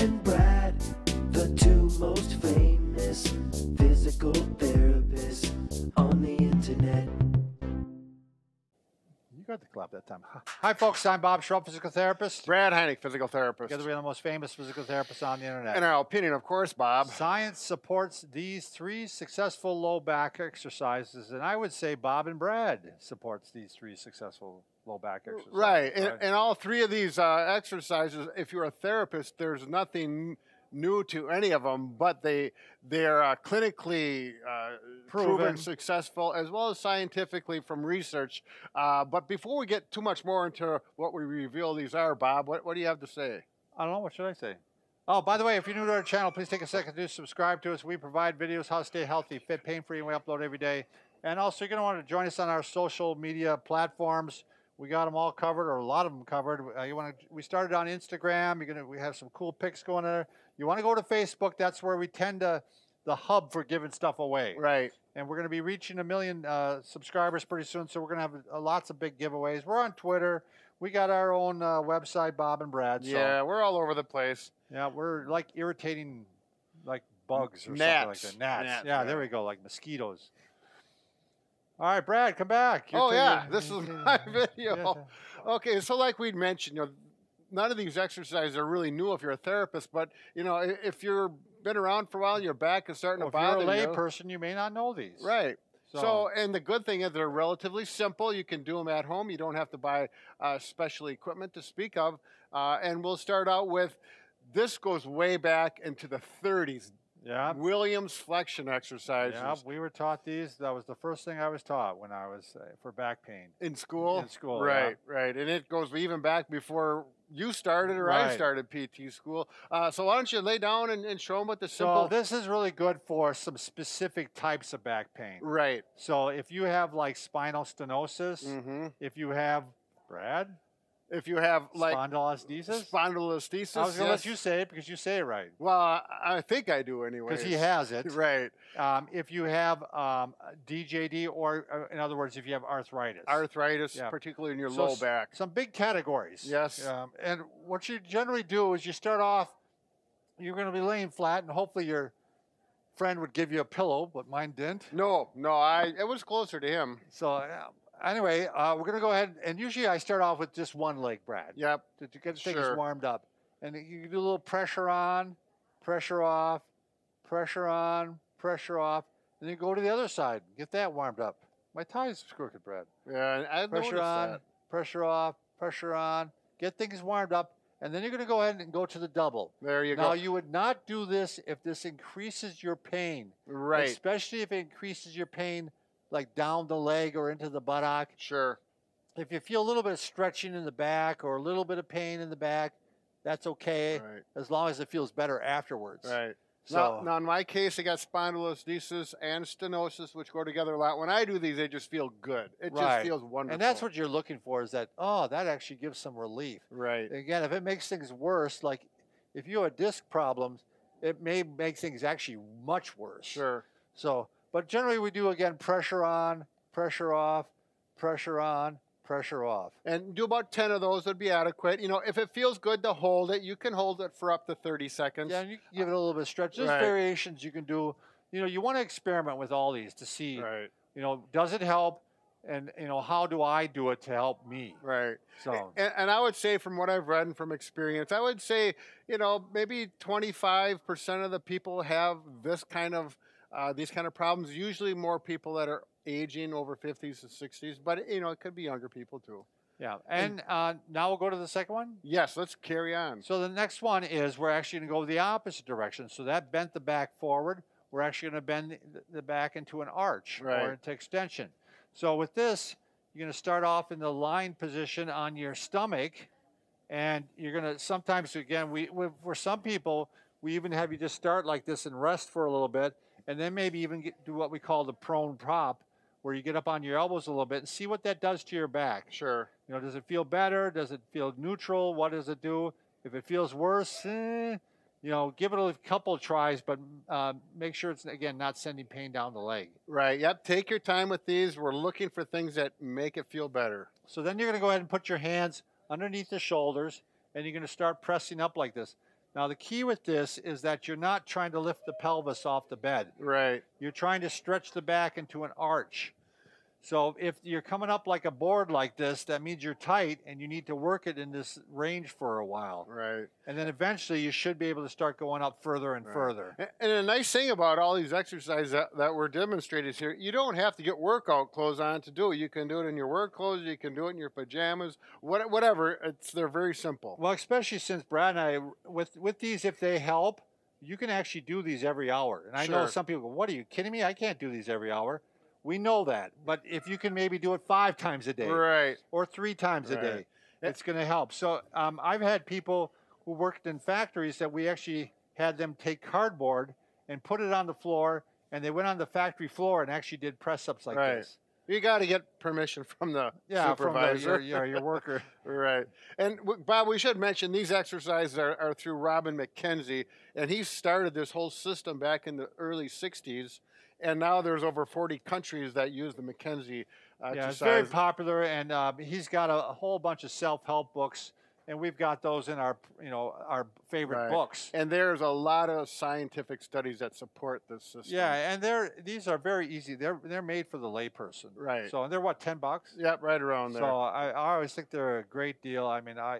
and Brad, the two most famous physical therapists on the internet. You got to clap that time. Hi, folks. I'm Bob Schrupp, physical therapist. Brad Heineck, physical therapist. Together, we're the most famous physical therapists on the internet. In our opinion, of course, Bob. Science supports these three successful low back exercises, and I would say Bob and Brad supports these three successful low back exercises. Right, and all three of these exercises, if you're a therapist, there's nothing new to any of them, but they're clinically proven successful, as well as scientifically from research. But before we get too much more into what we reveal these are, Bob, what do you have to say? I don't know. What should I say? Oh, by the way, if you're new to our channel, please take a second to subscribe to us. We provide videos how to stay healthy, fit, pain-free, and we upload every day. And also, you're going to want to join us on our social media platforms. We got them all covered, or a lot of them covered. We started on Instagram. We have some cool pics going there. You want to go to Facebook. That's where we tend to, the hub for giving stuff away. Right. And we're going to be reaching 1 million subscribers pretty soon, so we're going to have lots of big giveaways. We're on Twitter. We got our own website, Bob and Brad. So. Yeah, we're all over the place. Yeah, we're like irritating, like bugs or something like that. Gnats. Yeah, there we go, like mosquitoes. All right, Brad, come back. You're this is my video. Okay, so like we'd mentioned, you know, none of these exercises are really new if you're a therapist, but, you know, if you've been around for a while, your back is starting to bother you. If you're a lay person, you may not know these. Right. So, and the good thing is they're relatively simple. You can do them at home. You don't have to buy special equipment to speak of. And we'll start out with, this goes way back into the 30s. Yeah, Williams flexion exercises. Yeah, we were taught these. That was the first thing I was taught when I was for back pain. In school? In school, right, yeah. Right. And it goes even back before you started or I started PT school. So why don't you lay down and show them what the simple... So this is really good for some specific types of back pain. Right. So if you have like spinal stenosis, if you have... Brad? If you have like spondylolisthesis, I was going to let you say it because you say it right. Well, I think I do anyway. Because he has it, right? If you have DJD, or in other words, if you have arthritis, particularly in your low back, some big categories. Yes. And what you generally do is you start off. You're going to be laying flat, and hopefully your friend would give you a pillow, but mine didn't. No, no, it was closer to him. So. Anyway, we're going to go ahead, and usually I start off with just one leg, Brad. Yep. To get things warmed up. And you do a little pressure on, pressure off, pressure on, pressure off. And then you go to the other side, get that warmed up. My tie's crooked, Brad. Yeah, I noticed that. Pressure off, pressure on, get things warmed up. And then you're going to go ahead and go to the double. There you go. Now, you would not do this if this increases your pain. Right. Especially if it increases your pain like down the leg or into the buttock. Sure. If you feel a little bit of stretching in the back or a little bit of pain in the back, that's okay, as long as it feels better afterwards. Right. So, now, in my case, I got spondylolisthesis and stenosis, which go together a lot. When I do these, they just feel good. It just feels wonderful. And that's what you're looking for is that, oh, that actually gives some relief. Right. Again, if it makes things worse, like if you have disc problems, it may make things actually much worse. Sure. So... But generally we do, again, pressure on, pressure off, pressure on, pressure off. And do about 10 of those would be adequate. You know, if it feels good to hold it, you can hold it for up to 30 seconds. Yeah, and you can give it a little bit of stretch. There's variations you can do. You know, you want to experiment with all these to see, you know, does it help? And, you know, how do I do it to help me? Right. So, and I would say from what I've read and from experience, I would say, you know, maybe 25% of the people have this kind of, these kind of problems, usually more people that are aging over 50s and 60s, but, you know, it could be younger people too. Yeah. And now we'll go to the second one? Yes, let's carry on. So the next one is we're actually going to go the opposite direction. So that bent the back forward. We're actually going to bend the back into an arch or into extension. So with this, you're going to start off in the lying position on your stomach, and you're going to sometimes, again, for some people, we even have you just start like this and rest for a little bit, and then maybe even do what we call the prone prop, where you get up on your elbows a little bit and see what that does to your back. Sure. You know, does it feel better? Does it feel neutral? What does it do? If it feels worse, you know, give it a couple of tries, but make sure it's, again, not sending pain down the leg. Right, yep, take your time with these. We're looking for things that make it feel better. So then you're gonna go ahead and put your hands underneath the shoulders, and you're gonna start pressing up like this. Now, the key with this is that you're not trying to lift the pelvis off the bed. Right. You're trying to stretch the back into an arch. So if you're coming up like a board like this, that means you're tight and you need to work it in this range for a while. Right. And then eventually you should be able to start going up further and further. And a nice thing about all these exercises that were demonstrated here, you don't have to get workout clothes on to do it. You can do it in your work clothes. You can do it in your pajamas, whatever. They're very simple. Well, especially since Brad and I, with these, if they help, you can actually do these every hour. And I know some people go, what are you kidding me? I can't do these every hour. We know that, but if you can maybe do it 5 times a day or 3 times a day, it's going to help. So I've had people who worked in factories that we actually had them take cardboard and put it on the floor, and they went on the factory floor and actually did press-ups like this. You got to get permission from the supervisor. From your worker. Right. And Bob, we should mention these exercises are through Robin McKenzie, and he started this whole system back in the early 60s. And now there's over 40 countries that use the McKenzie exercise. Yeah, it's very popular, and he's got a whole bunch of self-help books, and we've got those in our favorite books. And there's a lot of scientific studies that support this system. Yeah, and these are very easy. They're made for the layperson. Right. So and they're what, $10? Yep, right around there. So I always think they're a great deal. I mean, I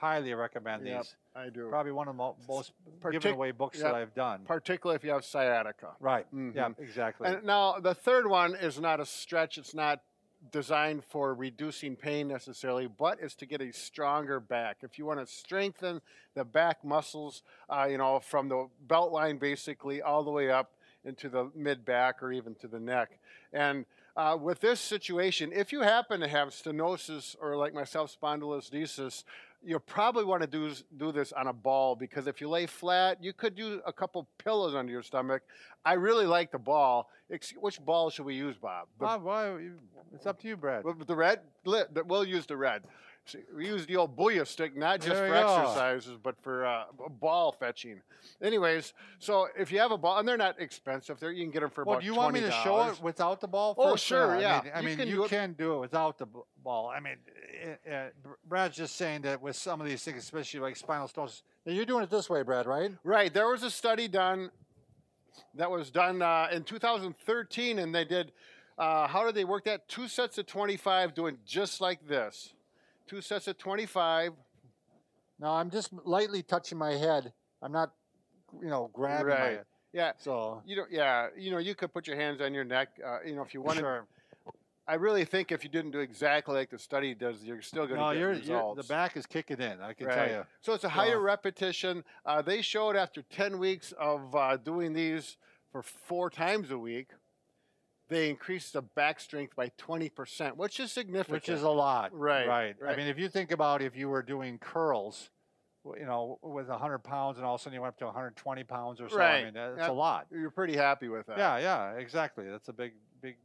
highly recommend these. I do. Probably one of the most given away books that I've done. Particularly if you have sciatica. Right. Mm-hmm. Yeah, exactly. And now, the third one is not a stretch. It's not designed for reducing pain necessarily, but it's to get a stronger back. If you want to strengthen the back muscles, from the belt line basically all the way up into the mid-back or even to the neck. And with this situation, if you happen to have stenosis or, like myself, spondylolisthesis, you probably want to do this on a ball, because if you lay flat, you could do a couple pillows under your stomach. I really like the ball. Which ball should we use, Bob? It's up to you, Brad. The red? We'll use the red. We use the old booyah stick, not just for exercises, but for ball fetching. Anyways, so if you have a ball, and they're not expensive, you can get them for about $20. Well, do you want me to show it without the ball first? Oh, sure, yeah. I mean, you can do it without the ball. I mean, Brad's just saying that with some of these things, especially like spinal stenosis, now you're doing it this way, Brad, right? Right. There was a study done that was done in 2013, and they did, how did they work that? 2 sets of 25 doing just like this. 2 sets of 25. Now I'm just lightly touching my head. I'm not, grabbing my head. Yeah. So you could put your hands on your neck, if you wanted. Sure. I really think if you didn't do exactly like the study does, you're still going to get results. The back is kicking in, I can tell you. So it's a higher repetition. They showed after 10 weeks of doing these for 4 times a week, they increased the back strength by 20%, which is significant. Which is a lot. Right. Right. I mean, if you think about if you were doing curls, with 100 pounds and all of a sudden you went up to 120 pounds or so, I mean, that's a lot. You're pretty happy with that. Yeah, yeah, exactly. That's a big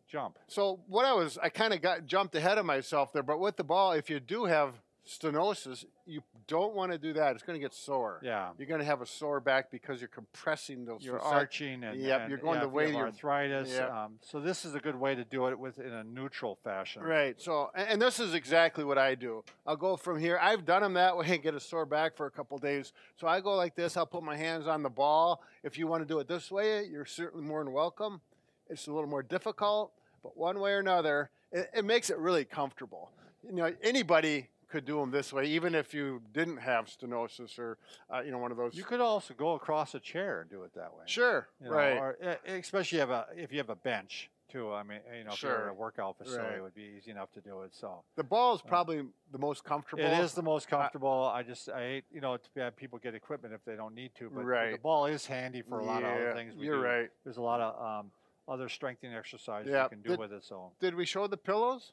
jump. So what I kind of jumped ahead of myself there, but with the ball, if you do have stenosis, you don't want to do that. It's going to get sore. Yeah. You're going to have a sore back because you're compressing those. You're arching and, you're going the way you have arthritis. Yep. So this is a good way to do it in a neutral fashion. Right. So, and this is exactly what I do. I'll go from here. I've done them that way and get a sore back for a couple days. So I go like this. I'll put my hands on the ball. If you want to do it this way, you're certainly more than welcome. It's a little more difficult, but one way or another, it makes it really comfortable. Anybody could do them this way, even if you didn't have stenosis or, one of those. You could also go across a chair and do it that way. Sure, or especially if you have a bench, too. I mean, if you're in a workout facility, it would be easy enough to do it. So the ball is probably the most comfortable. It is the most comfortable. I hate, to have people get equipment if they don't need to. But the ball is handy for a lot of other things. You're right. There's a lot of other strengthening exercises you can do with it. So did we show the pillows?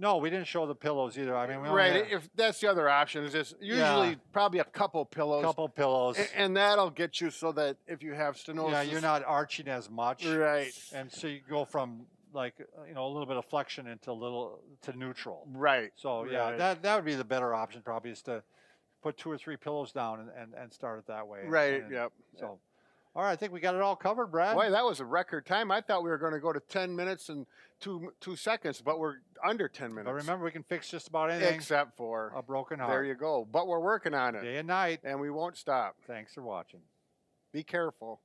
No, we didn't show the pillows either. I mean, if that's the other option, is just usually probably a couple pillows. And that'll get you so that if you have stenosis, you're not arching as much. Right. And so you go from a little bit of flexion into to neutral. Right. So that would be the better option probably, is to put 2 or 3 pillows down and start it that way. Right. So. All right, I think we got it all covered, Brad. Boy, that was a record time. I thought we were going to go to 10 minutes and two seconds, but we're under 10 minutes. But remember, we can fix just about anything. Except for a broken heart. There you go. But we're working on it. Day and night. And we won't stop. Thanks for watching. Be careful.